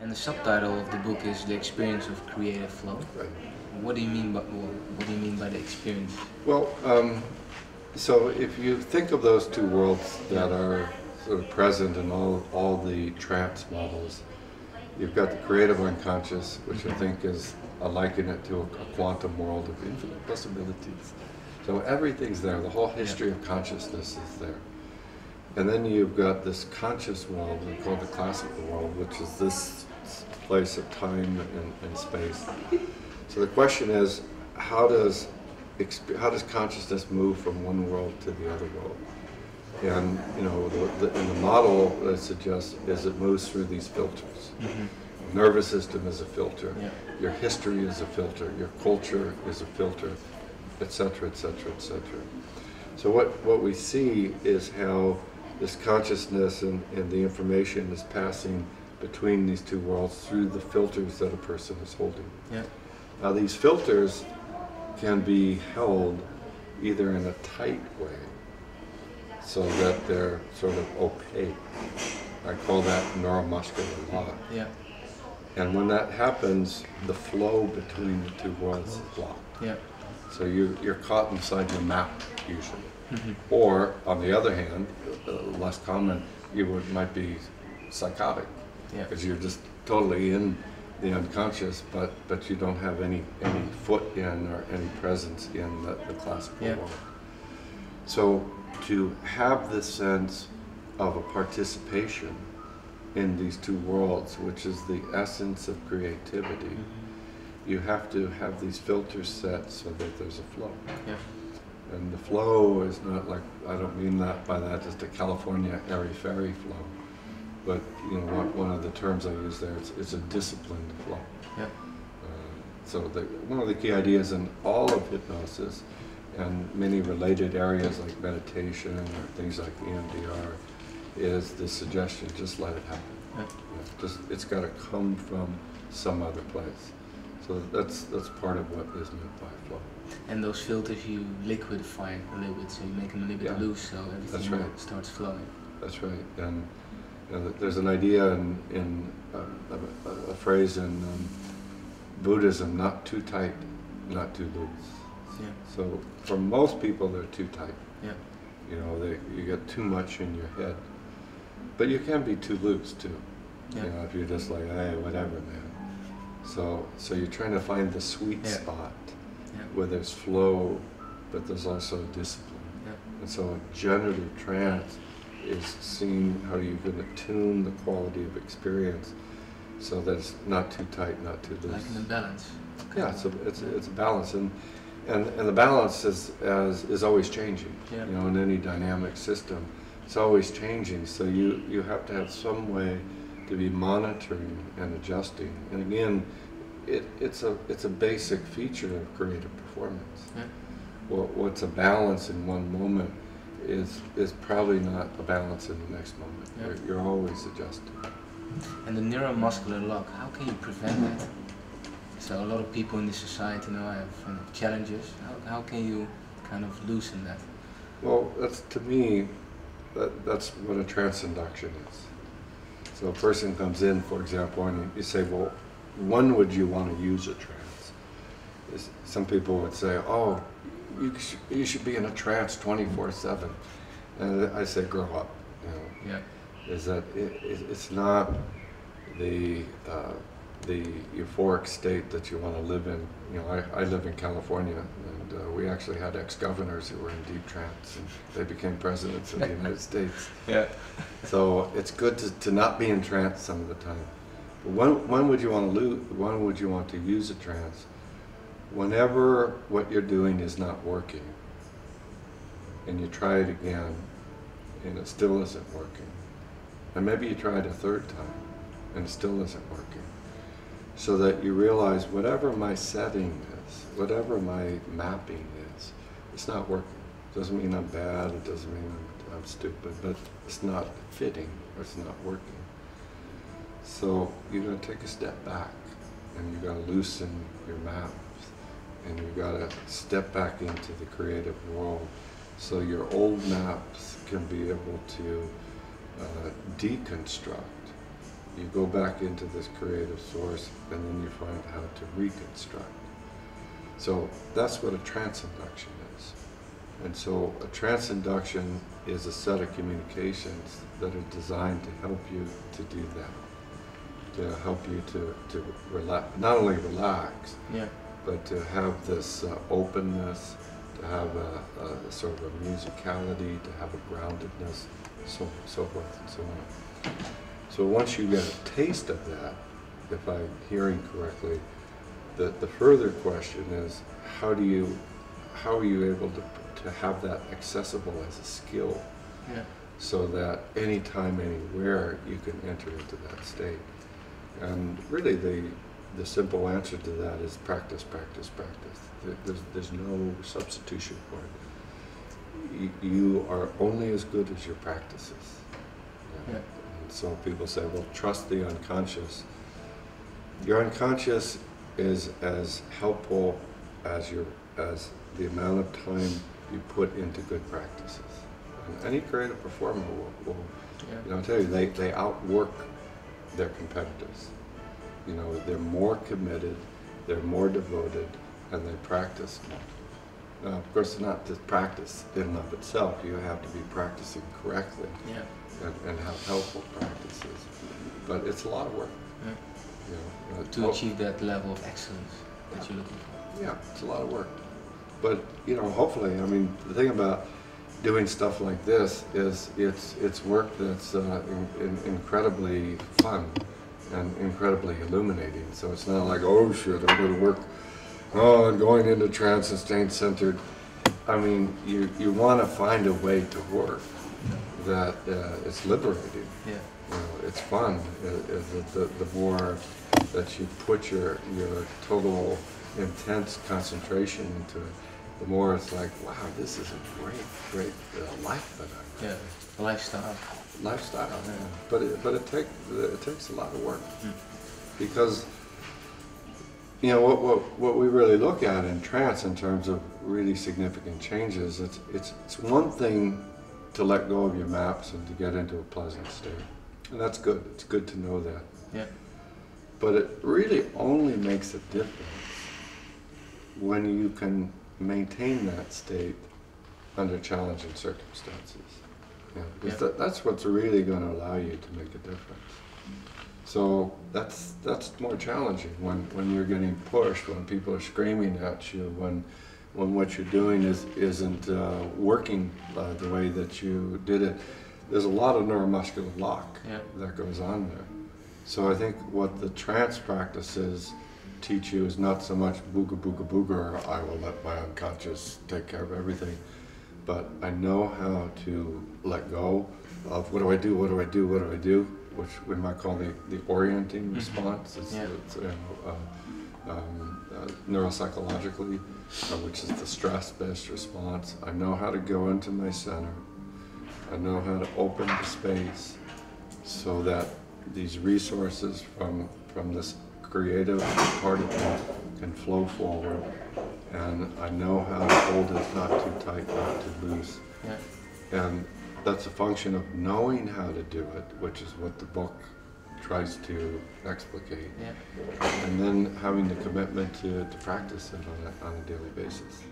And the subtitle of the book is The Experience of Creative Flow. Right. What do you mean by the experience? Well, so if you think of those two worlds that are sort of present in all the trance models, you've got the creative unconscious, which I think is, I liken it to a quantum world of infinite possibilities. So everything's there, the whole history of consciousness is there. And then you've got this conscious world, we call the classical world, which is this place of time and space. So the question is, how does consciousness move from one world to the other world? And you know, in the model that suggests is it moves through these filters. Mm-hmm. Nervous system is a filter. Yeah. Your history is a filter. Your culture is a filter, etc., etc., etc. So what we see is how this consciousness and the information is passing between these two worlds through the filters that a person is holding. Yeah. Now these filters can be held either in a tight way, so that they're sort of opaque. I call that neuromuscular lock. Yeah. And when that happens, the flow between the two worlds is blocked. Yeah. So you're caught inside your map, usually. Mm-hmm. Or, on the other hand, less common, you might be psychotic. Yeah. Because you're just totally in the unconscious, but you don't have any foot in or any presence in the classical world. So to have this sense of a participation in these two worlds, which is the essence of creativity, you have to have these filters set so that there's a flow. Yeah. And the flow is not like, I don't mean that by that, just a California airy-fairy flow. But you know, one of the terms I use there, it's a disciplined flow. Yeah. So one of the key ideas in all of hypnosis and many related areas like meditation or things like EMDR is the suggestion, just let it happen. Yeah. Yeah, it's got to come from some other place. So that's part of what is meant by flow. And those filters you liquidify a little bit, so you make them a little bit loose, so everything starts flowing. That's right. And there's an idea in a phrase in Buddhism, not too tight, not too loose. Yeah. So for most people, they're too tight. Yeah. You know, you get too much in your head, but you can be too loose too. Yeah. You know, if you're just like, hey, whatever, man. So you're trying to find the sweet spot where there's flow, but there's also discipline. Yeah. And so a generative trance is seeing how you can attune the quality of experience so that it's not too tight, not too loose. Like in a balance. Okay. Yeah, it's a balance. And the balance is always changing, you know, in any dynamic system. It's always changing, so you have to have some way to be monitoring and adjusting. And again, it's a basic feature of creative performance. Yeah. Well, what's a balance in one moment is probably not a balance in the next moment. Yeah. You're always adjusting. And the neuromuscular lock, how can you prevent that? So a lot of people in this society now have challenges. How can you kind of loosen that? Well, to me, that's what a trance induction is. So a person comes in, for example, and you say, well, when would you want to use a trance? Some people would say, oh, you should be in a trance 24/7. And I say, grow up. You know, is that it's not the euphoric state that you want to live in. You know, I live in California, and we actually had ex-governors who were in deep trance, and they became presidents of the United States. Yeah. So it's good to not be in trance some of the time. But when would you want to use a trance? Whenever what you're doing is not working, and you try it again, and it still isn't working. And maybe you try it a third time, and it still isn't working. So that you realize whatever my setting is, whatever my mapping is, it's not working. It doesn't mean I'm bad, it doesn't mean I'm stupid, but it's not fitting, or it's not working. So you're going to take a step back, and you've got to loosen your maps, and you've got to step back into the creative world so your old maps can be able to deconstruct you go back into this creative source, and then you find how to reconstruct. So that's what a trance induction is. And so a trance induction is a set of communications that are designed to help you to do that, to help you to relax, not only relax, yeah, but to have this openness, to have a sort of a musicality, to have a groundedness, so forth and so on. So once you get a taste of that, if I'm hearing correctly, the further question is, how are you able to have that accessible as a skill, yeah, so that anytime, anywhere, you can enter into that state? And really the simple answer to that is practice, practice, practice. There's no substitution for it. You are only as good as your practices. Yeah. Yeah. And so people say, well, trust the unconscious. Your unconscious is as helpful as the amount of time you put into good practices. And any creative performer will yeah, you know, I'll tell you, they outwork their competitors. You know, they're more committed, they're more devoted, and they practice more. Now, of course, not just practice in and of itself. You have to be practicing correctly, yeah, and have helpful practices. But it's a lot of work. Yeah. You know, to achieve that level of excellence that, yeah, you're looking for. Yeah, it's a lot of work. But, you know, hopefully, I mean, the thing about doing stuff like this is it's work that's incredibly fun and incredibly illuminating. So it's not like, oh shit, I'm going to work, oh, I'm going into trance and staying centered. I mean, you want to find a way to work that it's liberating. Yeah. You know, it's fun. The more that you put your total intense concentration into it, the more it's like, wow, this is a great life that I'm living. Yeah, lifestyle. Yeah. But it takes a lot of work, mm, because you know what we really look at in trance in terms of really significant changes. It's one thing to let go of your maps and to get into a pleasant state, and that's good. It's good to know that. Yeah. But it really only makes a difference when you can maintain that state under challenging circumstances. Yeah, yeah. That's what's really going to allow you to make a difference. So that's more challenging when you're getting pushed, when people are screaming at you, when what you're doing isn't working the way that you did it. There's a lot of neuromuscular lock, yeah, that goes on there. So I think what the trance practices teach you is not so much booga booga booga, or I will let my unconscious take care of everything, but I know how to let go of what do I do, which we might call the orienting response. Mm-hmm. It's you know, neuropsychologically, which is the stress-based response. I know how to go into my center. I know how to open the space so that these resources from this creative part of me can flow forward, and I know how to hold it, not too tight, not too loose. Yeah. And that's a function of knowing how to do it, which is what the book tries to explicate. Yeah. And then having the commitment to practice it on a daily basis.